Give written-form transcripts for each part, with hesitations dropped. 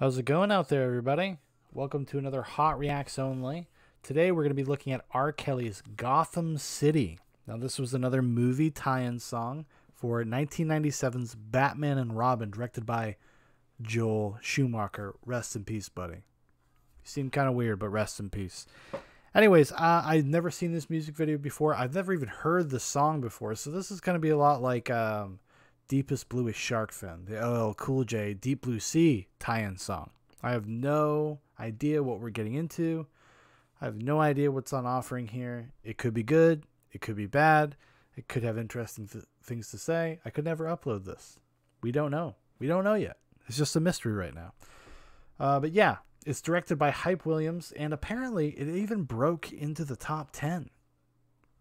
How's it going out there, everybody? Welcome to another Hot Reacts Only. Today we're going to be looking at R. Kelly's Gotham City. Now this was another movie tie-in song for 1997's Batman and Robin, directed by Joel Schumacher. Rest in peace, buddy. You seem kind of weird, but rest in peace. Anyways, I've never seen this music video before. I've never even heard the song before, so this is going to be a lot like... Deepest Bluest Shark Fin, the LL Cool J Deep Blue Sea tie-in song. I have no idea what we're getting into. I have no idea what's on offering here. It could be good. It could be bad. It could have interesting things to say. I could never upload this. We don't know. We don't know yet. It's just a mystery right now. But yeah, it's directed by Hype Williams, and apparently it even broke into the top 10.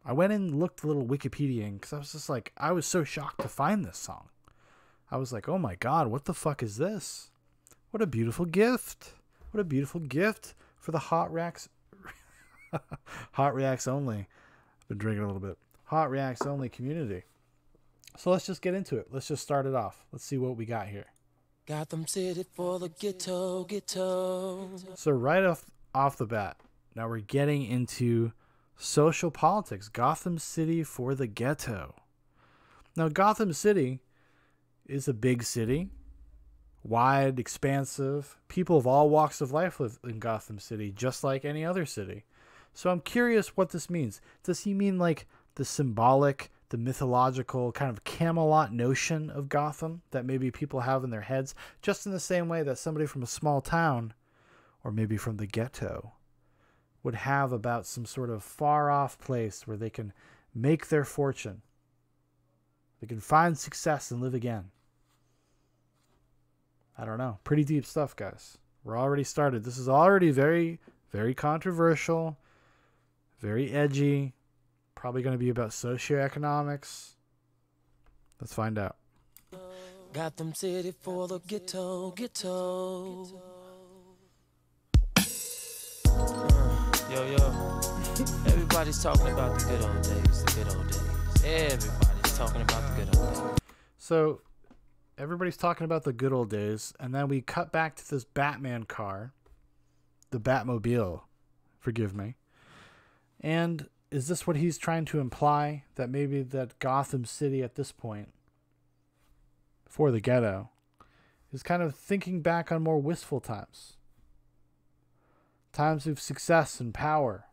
I went and looked a little Wikipediaing because I was just like, I was so shocked to find this song. I was like, oh my God, what the fuck is this? What a beautiful gift. What a beautiful gift for the Hot Reacts. Hot Reacts Only. I've been drinking a little bit. Hot Reacts Only community. So let's just get into it. Let's just start it off. Let's see what we got here. Gotham City for the ghetto, ghetto. So right off the bat, now we're getting into... social politics. Gotham City for the ghetto. Now Gotham City is a big city, wide, expansive. People of all walks of life live in Gotham City, just like any other city. So I'm curious what this means. Does he mean like the symbolic, the mythological kind of Camelot notion of Gotham that maybe people have in their heads, just in the same way that somebody from a small town or maybe from the ghetto would have about some sort of far-off place where they can make their fortune. They can find success and live again. I don't know. Pretty deep stuff, guys. We're already started. This is already very, very controversial, very edgy, probably going to be about socioeconomics. Let's find out. Gotham City for the ghetto, ghetto. Yo, yo, everybody's talking about the good old days, the good old days. Everybody's talking about the good old days. So, everybody's talking about the good old days, and then we cut back to this Batman car, the Batmobile, forgive me. And is this what he's trying to imply? That maybe that Gotham City at this point, for the ghetto, is kind of thinking back on more wistful times. Times of success and power.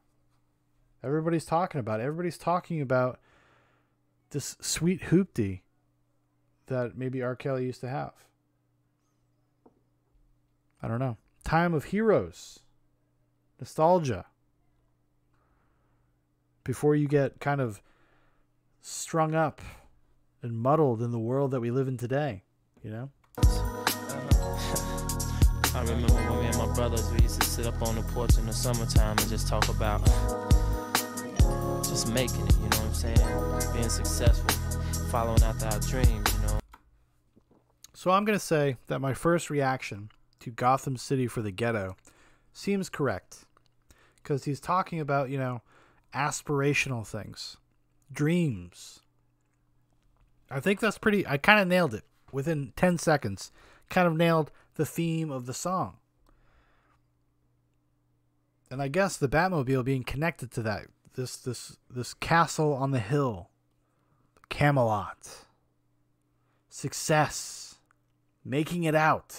Everybody's talking about it. Everybody's talking about this sweet hoopty that maybe R. Kelly used to have. I don't know. Time of heroes. Nostalgia. Before you get kind of strung up and muddled in the world that we live in today, you know? I remember when me and my brothers, we used to sit up on the porch in the summertime and just talk about just making it, you know what I'm saying? Being successful, following after our dreams, you know? So I'm going to say that my first reaction to Gotham City for the ghetto seems correct. Because he's talking about, you know, aspirational things. Dreams. I think that's pretty, I kind of nailed it. Within 10 seconds, kind of nailed the theme of the song. And I guess the Batmobile being connected to that, this castle on the hill, Camelot, success, making it out,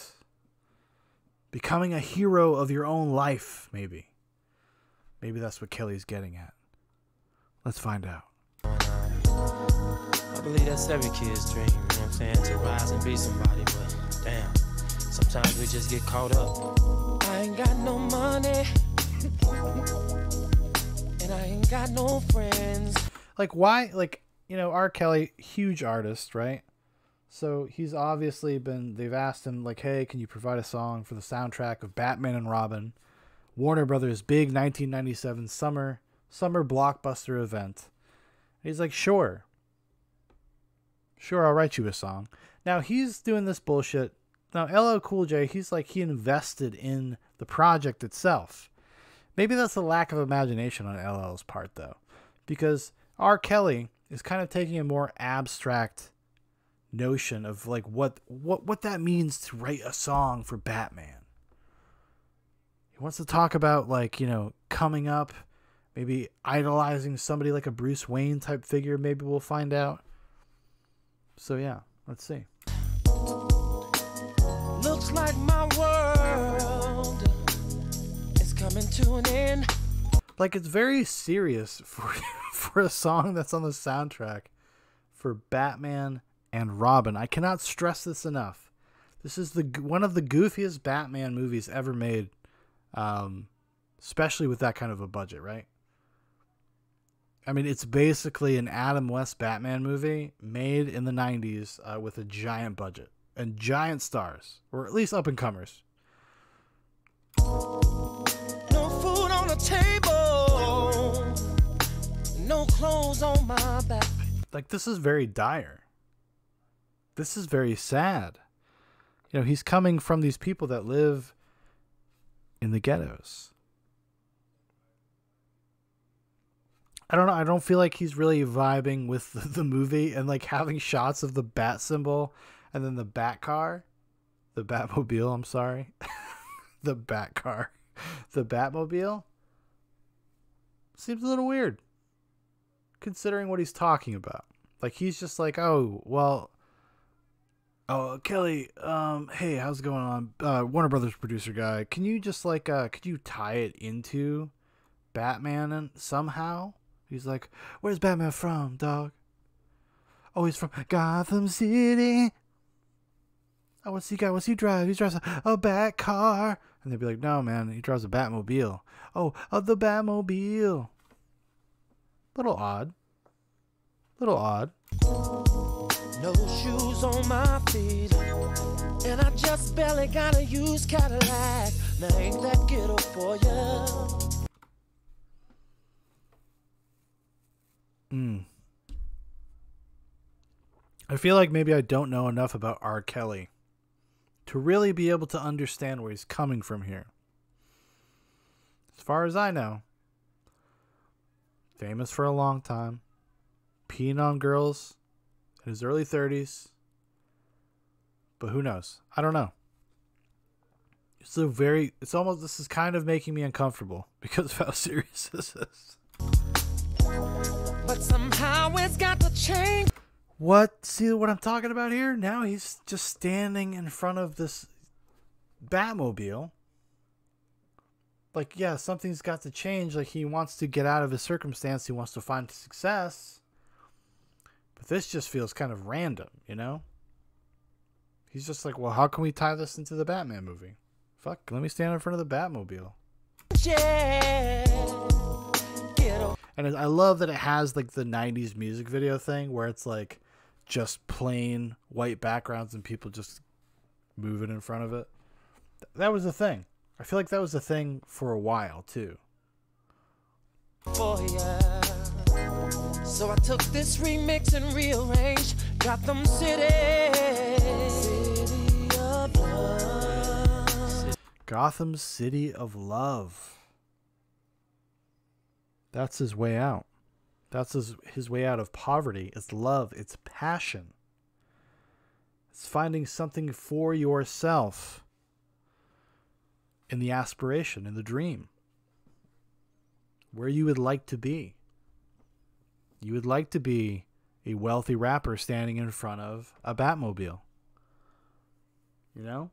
becoming a hero of your own life, maybe. Maybe that's what Kelly's getting at. Let's find out. I believe that's every kid's dream, you know what I'm saying, to rise and be somebody, but damn. Sometimes we just get caught up. I ain't got no money. And I ain't got no friends. Like, why? Like, you know, R. Kelly, huge artist, right? So he's obviously been, they've asked him, like, hey, can you provide a song for the soundtrack of Batman and Robin? Warner Brothers' big 1997 summer blockbuster event. And he's like, sure. Sure, I'll write you a song. Now, he's doing this bullshit. Now, LL Cool J, he's like, he invested in the project itself. Maybe that's a lack of imagination on LL's part, though. Because R. Kelly is kind of taking a more abstract notion of, like, what that means to write a song for Batman. He wants to talk about, like, you know, coming up, maybe idolizing somebody like a Bruce Wayne type figure. Maybe we'll find out. So, yeah, let's see. Looks like my world is coming to an end. Like, it's very serious for a song that's on the soundtrack for Batman and Robin. I cannot stress this enough. This is one of the goofiest Batman movies ever made, especially with that kind of a budget, right? I mean, it's basically an Adam West Batman movie made in the 90s with a giant budget and giant stars, or at least up-and-comers. No food on the table, no clothes on my back. Like, this is very dire. This is very sad. You know, he's coming from these people that live in the ghettos. I don't know. I don't feel like he's really vibing with the movie, and like having shots of the bat symbol and then the bat car, the Batmobile. I'm sorry. The bat car, the Batmobile seems a little weird considering what he's talking about. Like, he's just like, oh, well, oh, Kelly, hey, how's it going on? Warner Brothers producer guy. Can you just like, could you tie it into Batman and somehow? He's like, where's Batman from, dog? Oh, he's from Gotham City. Oh, what's he got? What's he drive? He drives a bat car. And they'd be like, no, man, he drives a Batmobile. Oh, the Batmobile. Little odd. Little odd. No shoes on my feet, and I just barely got a used Cadillac. Now ain't that ghetto for ya? I feel like maybe I don't know enough about R. Kelly to really be able to understand where he's coming from here. As far as I know, famous for a long time, peeing on girls in his early 30s, but who knows? I don't know. This is kind of making me uncomfortable because of how serious this is. But somehow it's got to change. What? See what I'm talking about here? Now he's just standing in front of this Batmobile. Like, yeah, something's got to change. Like, he wants to get out of his circumstance. He wants to find success. But this just feels kind of random, you know? He's just like, well, how can we tie this into the Batman movie? Fuck, let me stand in front of the Batmobile. Yeah. And I love that it has like the 90s music video thing where it's like just plain white backgrounds and people just moving in front of it. That was a thing. I feel like that was a thing for a while too. Oh, yeah. So I took this remix and rearranged Gotham City of Love. Gotham City of Love. That's his way out. That's his way out of poverty. It's love. It's passion. It's finding something for yourself in the aspiration, in the dream, where you would like to be. You would like to be a wealthy rapper standing in front of a Batmobile. You know?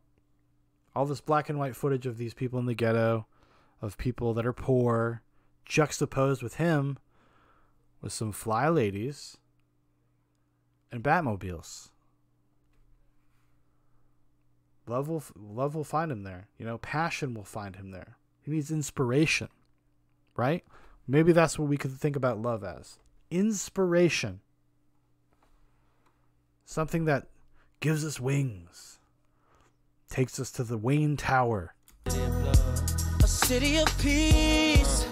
All this black and white footage of these people in the ghetto, of people that are poor, juxtaposed with him with some fly ladies and Batmobiles. Love will find him there. You know, passion will find him there. He needs inspiration, right? Maybe that's what we could think about love as. Inspiration. Something that gives us wings. Takes us to the Wayne Tower. A city of peace.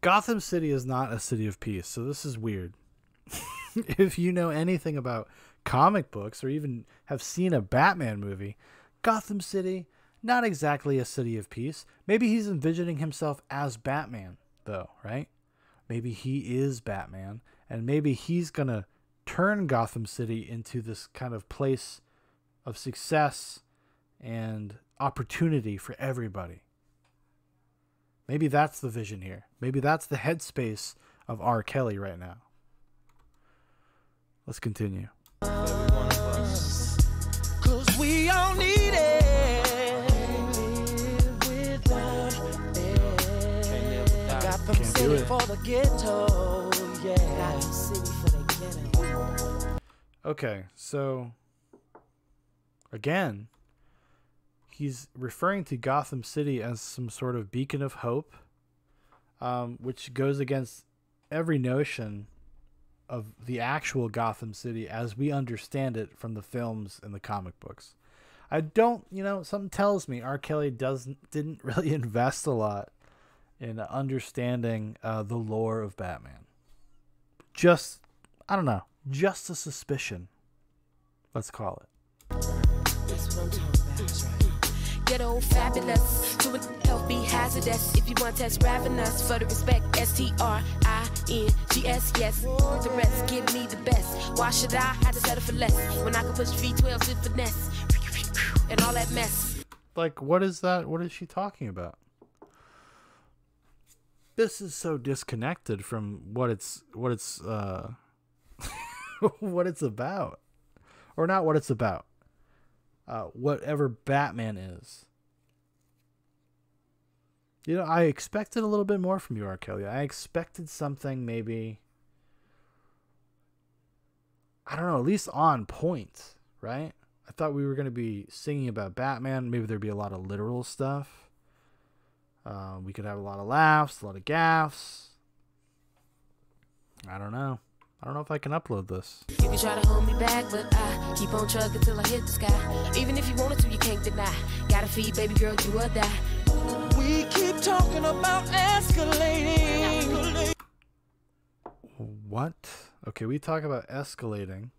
Gotham City is not a city of peace, so this is weird. If you know anything about comic books or even have seen a Batman movie, Gotham City, not exactly a city of peace. Maybe he's envisioning himself as Batman, though, right? Maybe he is Batman, and maybe he's going to turn Gotham City into this kind of place of success and opportunity for everybody. Maybe that's the vision here. Maybe that's the headspace of R. Kelly right now. Let's continue. Cause we all need it. Got them city for the ghetto. Yeah, got them city for the ghetto. Okay, so again, he's referring to Gotham City as some sort of beacon of hope, which goes against every notion of the actual Gotham City as we understand it from the films and the comic books. I don't, you know, something tells me R. Kelly didn't really invest a lot in understanding the lore of Batman. Just, I don't know, just a suspicion, let's call it. That's what I'm talking about, that's right. Ghetto fabulous to an healthy hazardous. If you want that's ravenous for the respect, STRINGS. Yes, the rest give me the best. Why should I have to settle for less when I can push V12s with finesse and all that mess? Like, what is that? What is she talking about? This is so disconnected from what it's what it's about, or not what it's about. Whatever Batman is. You know, I expected a little bit more from you, R. Kelly. I expected something maybe, I don't know, at least on point, right? I thought we were going to be singing about Batman. Maybe there'd be a lot of literal stuff. We could have a lot of laughs, a lot of gaffes. I don't know. I don't know if I can upload this. You can try to hold me back, but I keep on trucking till I hit the sky. Even if you wanted to, you can't deny. Gotta feed baby girl, do or die. We keep talking about escalating. What? Okay, we talk about escalating.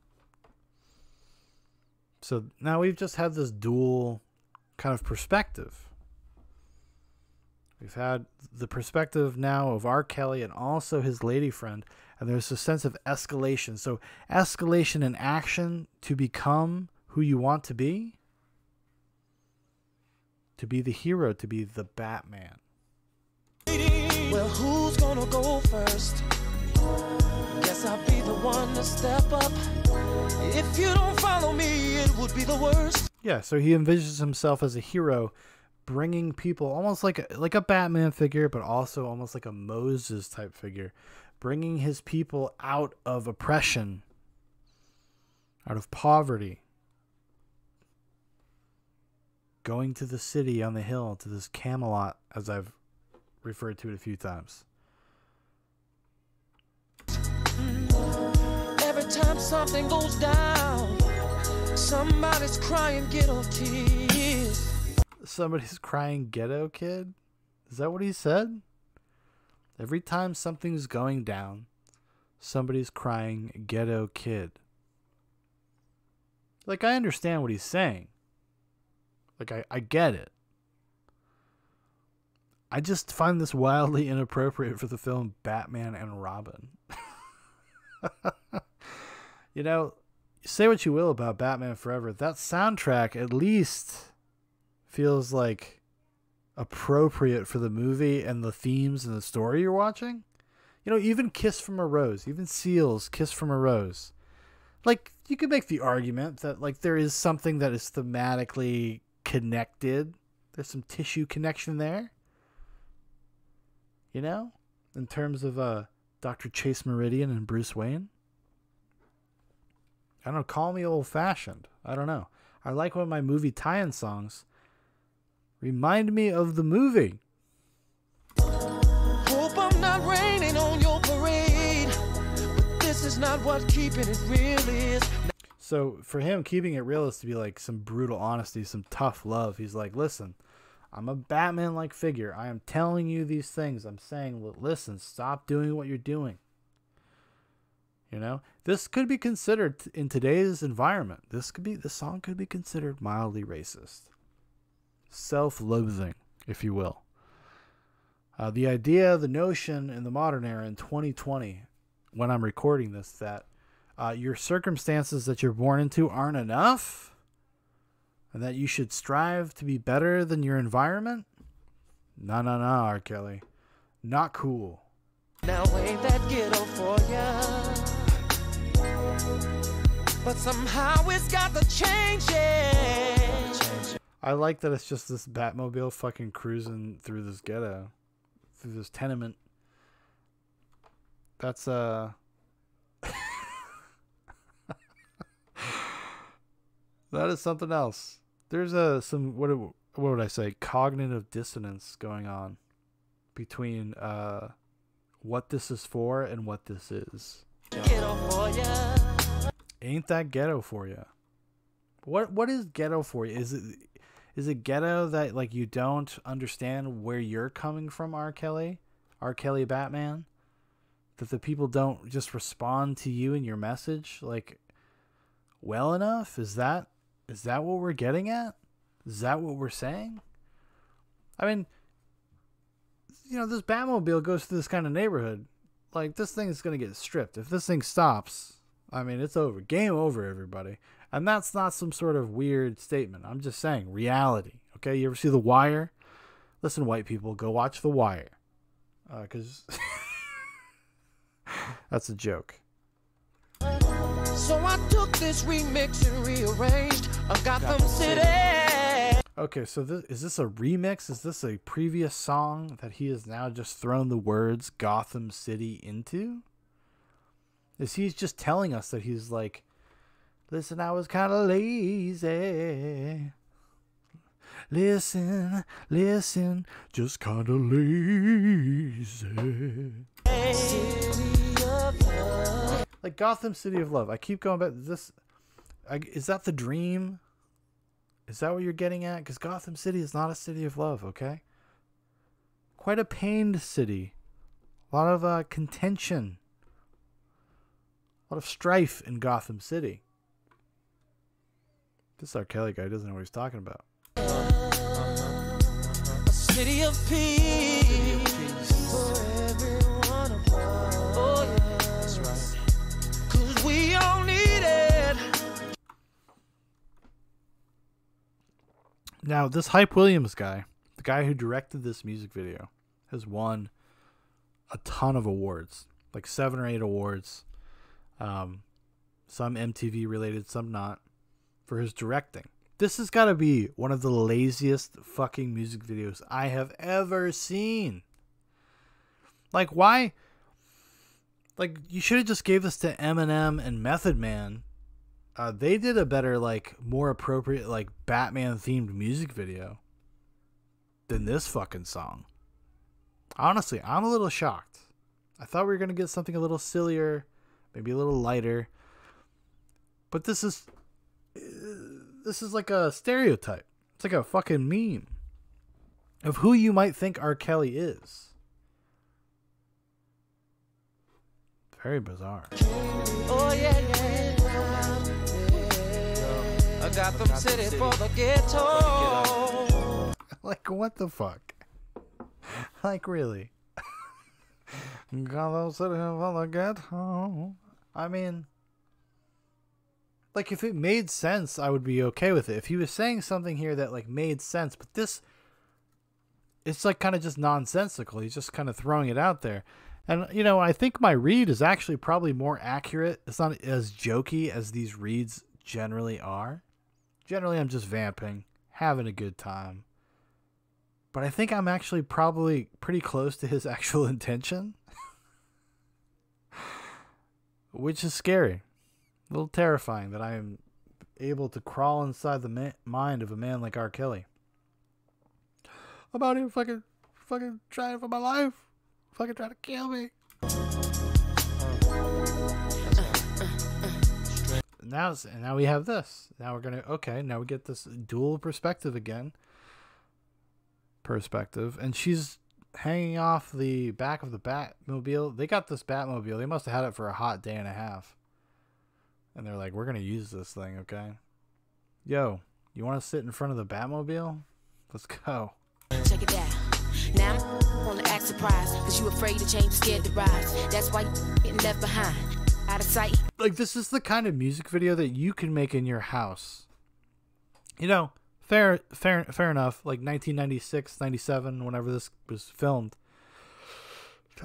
So now we've just had this dual kind of perspective. We've had the perspective now of R. Kelly and also his lady friend. And there's a sense of escalation. So escalation in action to become who you want to be the hero, to be the Batman. Well, who's gonna go first? Guess I'll be the one to step up. If you don't follow me, it would be the worst. Yeah, so he envisions himself as a hero, bringing people almost like a Batman figure, but also almost like a Moses type figure. Bringing his people out of oppression, out of poverty, going to the city on the hill, to this Camelot, as I've referred to it a few times. Every time something goes down, somebody's crying ghetto tears. Somebody's crying ghetto kid? Is that what he said? Every time something's going down, somebody's crying ghetto kid. Like, I understand what he's saying. Like, I get it. I just find this wildly inappropriate for the film Batman and Robin. You know, say what you will about Batman Forever, that soundtrack at least feels like appropriate for the movie and the themes and the story you're watching. You know, even Kiss from a Rose, even Seals, Kiss from a Rose. Like, you could make the argument that, like, there is something that is thematically connected. There's some tissue connection there. You know? In terms of Dr. Chase Meridian and Bruce Wayne. I don't know, call me old-fashioned. I don't know. I like when my movie tie-in songs remind me of the movie. Hope I'm not raining on your parade, but this is not what keeping it real is. So for him, keeping it real is to be like some brutal honesty, some tough love. He's like, listen, I'm a Batman-like figure. I am telling you these things. I'm saying, listen, stop doing what you're doing. You know, this could be considered in today's environment. This song could be considered mildly racist. Self-loathing, if you will. The idea, the notion in the modern era in 2020, when I'm recording this, that your circumstances that you're born into aren't enough. and that you should strive to be better than your environment? No, no, no, R. Kelly. Not cool. Now ain't that ghetto for ya? But somehow it's got to change it. I like that it's just this Batmobile fucking cruising through this ghetto, through this tenement. That's that is something else. There's some what would I say, cognitive dissonance going on between what this is for and what this is. Ghetto for ya. Ain't that ghetto for you? What is ghetto for you? Is it ghetto that like you don't understand where you're coming from, R. Kelly? R. Kelly Batman? That the people don't just respond to you and your message like well enough? Is that what we're getting at? Is that what we're saying? I mean, you know, this Batmobile goes through this kind of neighborhood. Like, this thing is going to get stripped. If this thing stops, I mean, it's over. Game over, everybody. And that's not some sort of weird statement. I'm just saying reality. Okay, you ever see The Wire? Listen, white people, go watch The Wire. Because that's a joke. So I took this remix and rearranged of Gotham City. Okay, so is this a remix? Is this a previous song that he has now just thrown the words Gotham City into? Is he just telling us that he's like, listen, I was kind of lazy. Listen, just kind of lazy. City of love. Like Gotham City of Love. I keep going back to this. Is that the dream? Is that what you're getting at? Because Gotham City is not a city of love, okay? Quite a pained city. A lot of contention. A lot of strife in Gotham City. This R. Kelly guy doesn't know what he's talking about. A city of peace. Now, this Hype Williams guy, the guy who directed this music video, has won a ton of awards, like 7 or 8 awards, some MTV related, some not, for his directing. This has got to be one of the laziest fucking music videos I have ever seen. Like, why? Like, you should have just gave this to Eminem and Method Man. They did a better, like, more appropriate, like, Batman-themed music video than this fucking song. Honestly, I'm a little shocked. I thought we were going to get something a little sillier, maybe a little lighter. But this is like a stereotype. It's like a fucking meme of who you might think R. Kelly is. Very bizarre. Oh, yeah, yeah. Gotham City for the ghetto. Like, what the fuck? Like, really? Gotham City for the ghetto. I mean, like, if it made sense, I would be okay with it. If he was saying something here that, like, made sense, but this, it's, like, kind of just nonsensical. He's just kind of throwing it out there. And, you know, I think my read is actually probably more accurate. It's not as jokey as these reads generally are. Generally, I'm just vamping, having a good time. But I think I'm actually probably pretty close to his actual intention. Which is scary. A little terrifying that I am able to crawl inside the mind of a man like R. Kelly. I'm out here fucking trying for my life. Fucking trying to kill me. Now we have this. Now we're gonna, okay, now we get this dual perspective again. Perspective. And she's hanging off the back of the Batmobile. They got this Batmobile. They must have had it for a hot day and a half. And they're like, we're gonna use this thing, okay? Yo, you wanna sit in front of the Batmobile? Let's go. Check it out. Now I'm gonna act surprised, cause you afraid to change, scared to rise. That's why you getting left behind. Out of sight. Like, this is the kind of music video that you can make in your house. You know, fair enough. Like 1996, 97, whenever this was filmed.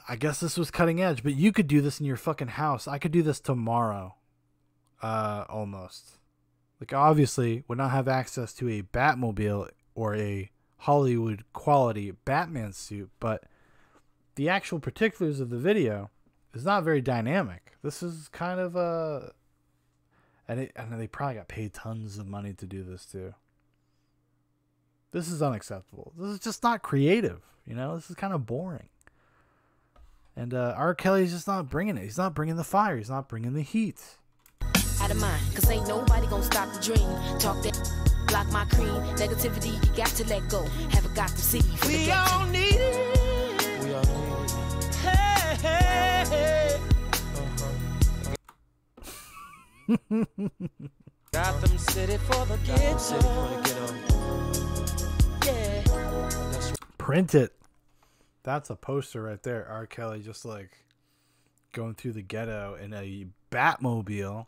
I guess this was cutting edge, but you could do this in your fucking house. I could do this tomorrow. Almost. Like, obviously, would not have access to a Batmobile or a Hollywood quality Batman suit, but the actual particulars of the video is not very dynamic. This is kind of a... And they probably got paid tons of money to do this, too. This is unacceptable. This is just not creative, you know? This is kind of boring. And R. Kelly's just not bringing it. He's not bringing the fire. He's not bringing the heat. Out of mind, cause ain't nobody gonna stop the dream. Talk that, block my cream. Negativity, you got to let go. Haven't got to see. We all need it. We all need it. Hey, hey, hey. Gotham City for the ghetto. Yeah. Print it. That's a poster right there. R. Kelly just like going through the ghetto in a Batmobile.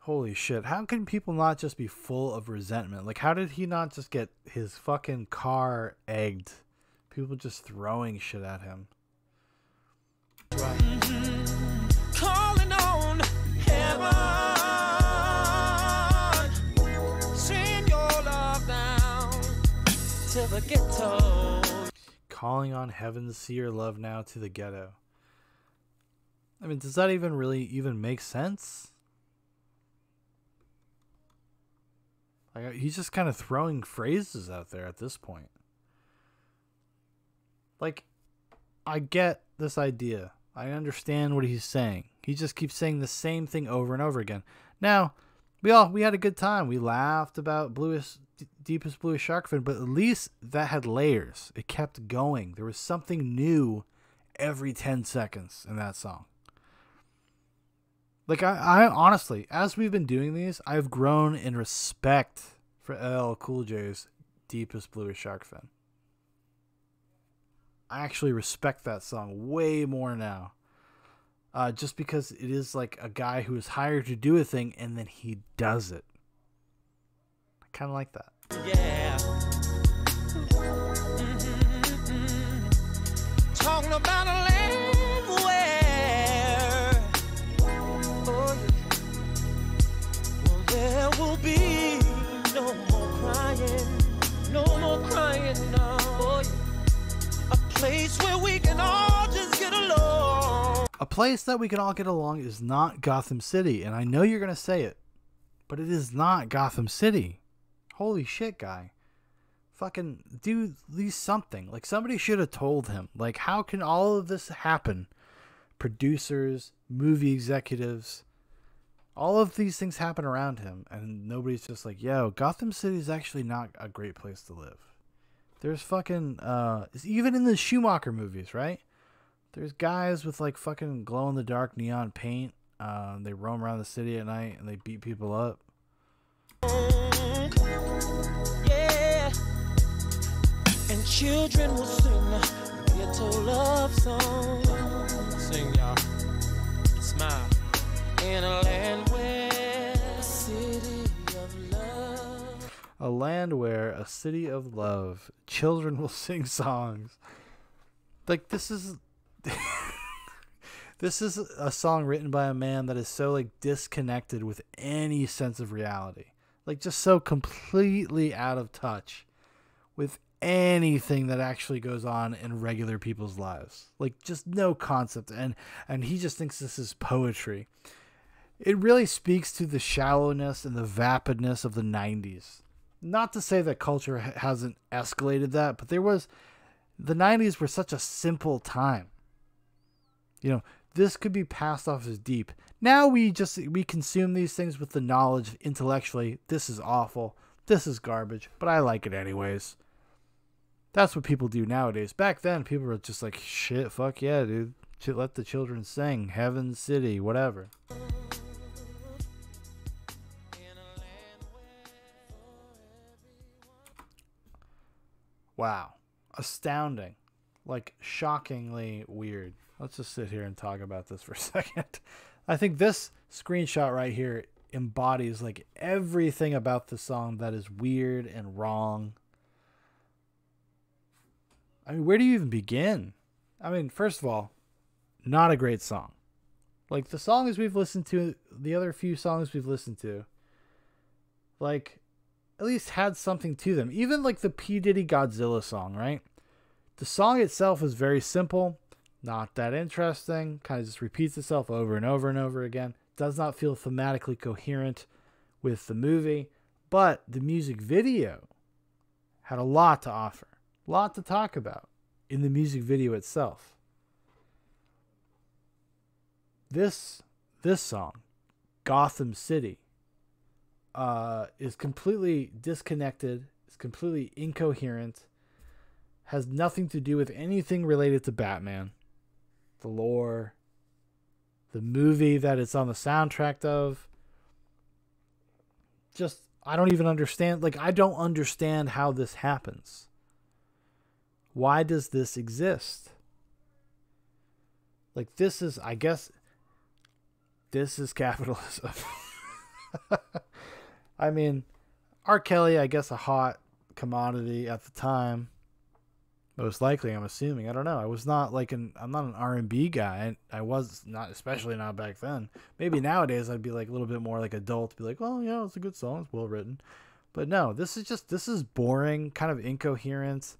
Holy shit. How can people not just be full of resentment? Like, how did he not just get his fucking car egged? People just throwing shit at him. Right. Mm-hmm. Calling on heaven. Send your love down to the ghetto. Calling on heaven, see your love now to the ghetto. I mean, does that even really even make sense? Like, he's just kind of throwing phrases out there at this point. Like, I get this idea. I understand what he's saying. He just keeps saying the same thing over and over again. Now, we had a good time. We laughed about Bluest... Deepest Blue Shark Fin, but at least that had layers. It kept going. There was something new every 10 seconds in that song. Like, I honestly, as we've been doing these, I've grown in respect for LL Cool J's Deepest Blue Shark Fin. I actually respect that song way more now. Just because it is like a guy who is hired to do a thing and then he does it. Kind of like that. Yeah. Mm-hmm. Talking about a land where, oh, yeah. Well, there will be no more crying, no more crying now. Oh, yeah. A place where we can all just get along. A place that we can all get along is not Gotham City, and I know you're gonna say it, but it is not Gotham City. Holy shit, guy. Fucking do at least something. Like, somebody should have told him. Like, how can all of this happen? Producers, movie executives, all of these things happen around him. And nobody's just like, yo, Gotham City is actually not a great place to live. There's fucking, even in the Schumacher movies, right? There's guys with, like, fucking glow-in-the-dark neon paint. They roam around the city at night and they beat people up. Yeah. And children will sing ghetto love songs. Sing, y'all. Smile. In a land where a city of love. A land where a city of love. Children will sing songs. Like, this is... This is a song written by a man that is so, like, disconnected with any sense of reality. Like, just so completely out of touch with anything that actually goes on in regular people's lives. Like, just no concept. And he just thinks this is poetry. It really speaks to the shallowness and the vapidness of the 90s. Not to say that culture hasn't escalated that, but there was... The 90s were such a simple time. You know... This could be passed off as deep. Now we consume these things with the knowledge intellectually. This is awful. This is garbage. But I like it anyways. That's what people do nowadays. Back then, people were just like, shit, fuck yeah, dude. Let the children sing. Heaven, city, whatever. Wow. Astounding. Like, shockingly weird. Let's just sit here and talk about this for a second. I think this screenshot right here embodies like everything about the song that is weird and wrong. I mean, where do you even begin? I mean, first of all, not a great song. Like the songs we've listened to, the other few songs we've listened to, like at least had something to them. Even like the P. Diddy Godzilla song, right? The song itself is very simple, not that interesting, kind of just repeats itself over and over and over again. Does not feel thematically coherent with the movie, but the music video had a lot to offer, a lot to talk about in the music video itself. This song, Gotham City, is completely disconnected, is completely incoherent, has nothing to do with anything related to Batman, the lore, the movie that it's on the soundtrack of. Just, I don't even understand. Like, I don't understand how this happens. Why does this exist? Like, this is, I guess, this is capitalism. I mean, R. Kelly, I guess a hot commodity at the time. Most likely, I'm assuming. I don't know. I was not like I'm not an R&B guy. I was not, especially not back then. Maybe nowadays I'd be like a little bit more like adult, be like, well, you know, it's a good song, it's well written. But no, this is boring, kind of incoherent,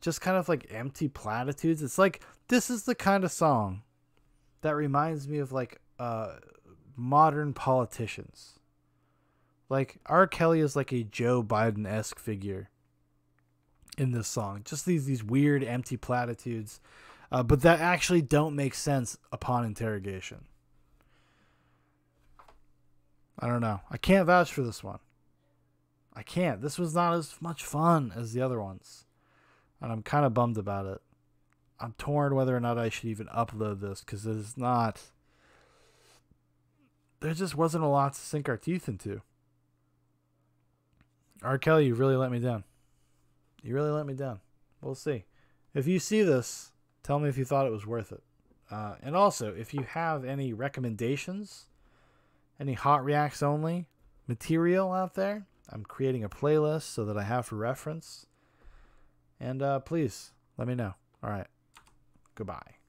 just kind of like empty platitudes. It's like, this is the kind of song that reminds me of like modern politicians. Like R. Kelly is like a Joe Biden-esque figure in this song. Just these weird empty platitudes, but that actually don't make sense upon interrogation. I don't know. I can't vouch for this one. I can't. This was not as much fun as the other ones, and I'm kind of bummed about it. I'm torn whether or not I should even upload this, because it's not, there just wasn't a lot to sink our teeth into. R. Kelly, you really let me down. You really let me down. We'll see. If you see this, tell me if you thought it was worth it. And also, if you have any recommendations, any Hot Reacts Only material out there, I'm creating a playlist so that I have for reference. And please, let me know. All right. Goodbye.